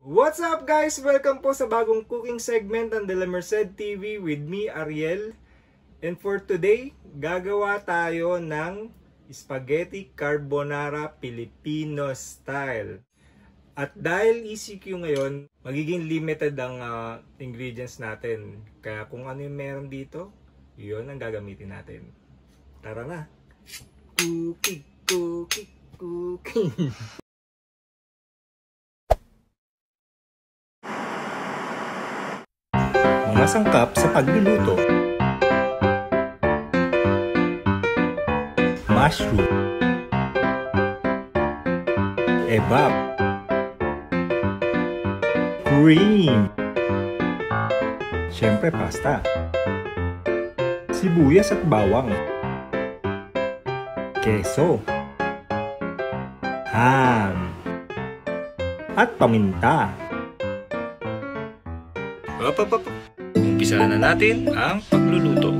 What's up guys? Welcome po sa bagong cooking segment ng The La Merced TV with me, Ariel. And for today, gagawa tayo ng Spaghetti Carbonara Pilipino Style. At dahil ECQ ngayon, magiging limited ang ingredients natin. Kaya kung ano yung meron dito, yun ang gagamitin natin. Tara na! Cooking, cooking, cooking! Mga sangkap sa pagluluto: mushroom, ebab, cream, syempre pasta, sibuyas at bawang, keso, ham, at paminta. Umpisahan na natin ang pagluluto.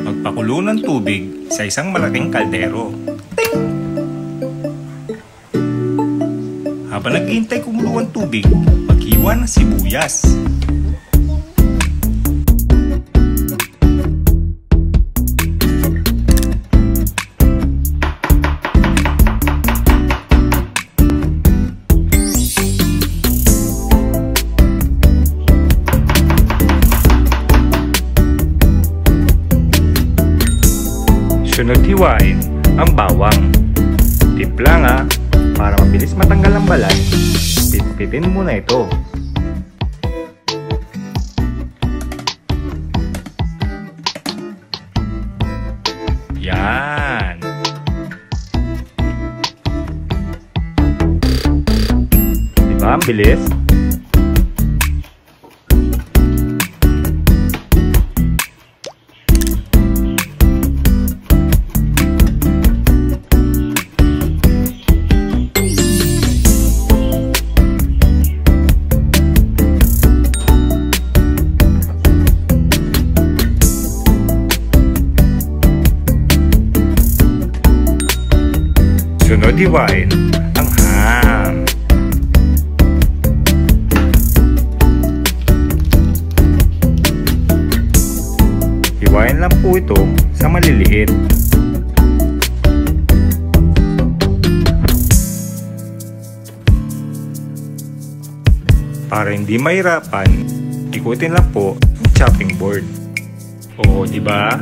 Magpakulo ng tubig sa isang malaking kaldero. Ting! Habang nag-iintay kumulo ang tubig, maghiwa ng sibuyas. Sunod hiwain ang bawang. Timpla nga para mabilis matanggal ang balat. Pitpitin muna ito. Yan. Diba ang bilis? Sunod hiwain ang ham. Hiwain lang po ito sa maliliit. Para hindi mahirapan, ikutin lang po ang chopping board. Oo, di ba?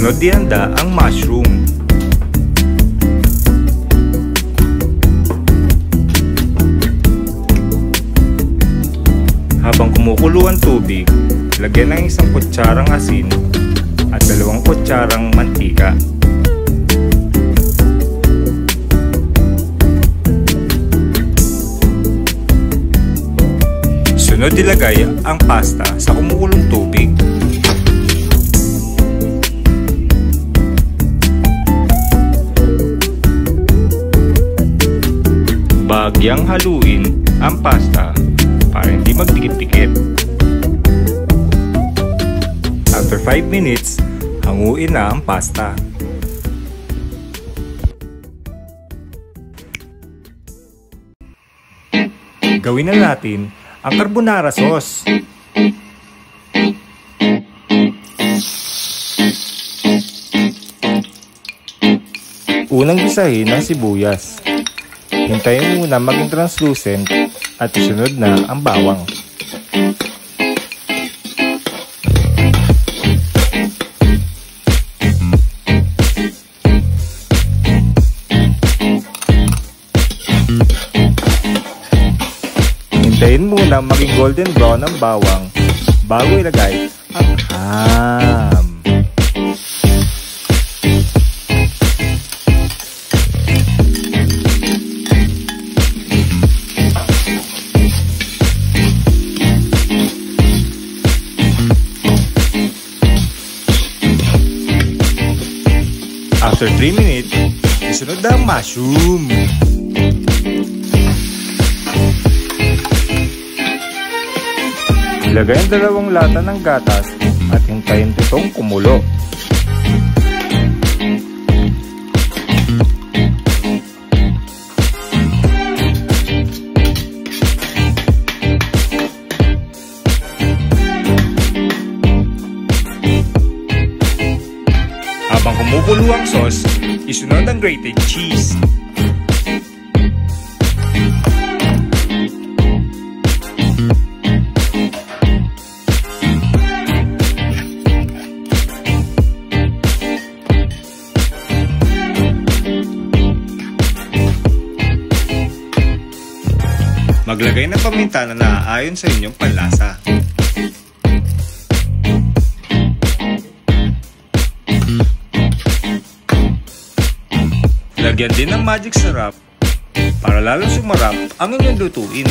Sunod ihanda ang mushroom. Habang kumukulo ang tubig, lagyan ng isang kutsarang asin at dalawang kutsarang mantika. Sunod ilagay ang pasta sa kumukulong tubig. Bagyang haluin ang pasta para hindi magdikit-dikit. After 5 minutes, hanguin na ang pasta. Gawin na natin ang carbonara sauce. Unang gisahin ang sibuyas. Hintayin muna maging translucent at isunod na ang bawang. Hintayin muna maging golden brown ang bawang bago ilagay ang ham. After 3 minutes, isunod na ang mushroom. Ilagay ang 2 lata ng gatas at hintayin itong kumulo. Habang kumukulo ang sauce, isunod ang grated cheese. Maglagay ng paminta na naaayon sa inyong panlasa. Lagyan din ng magic sarap para lalo sumarap ang inyong lutuin.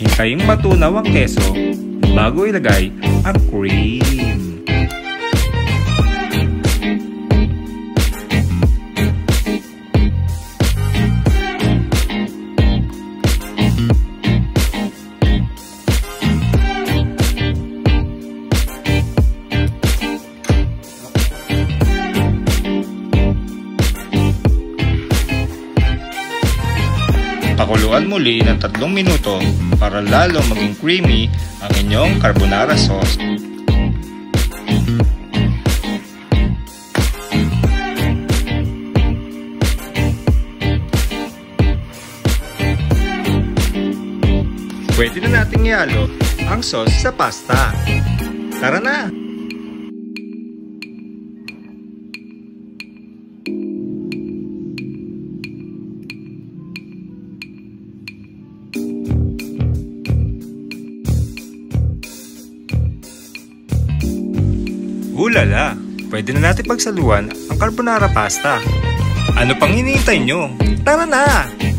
Hintayin matunaw ang keso bago ilagay ang cream. Pakuluan muli ng 3 minuto para lalo maging creamy ang inyong carbonara sauce. Pwede na nating ihalo ang sauce sa pasta. Tara na! Ulala! Pwede na natin pagsaluan ang carbonara pasta. Ano pang hinihintay nyo? Tara na!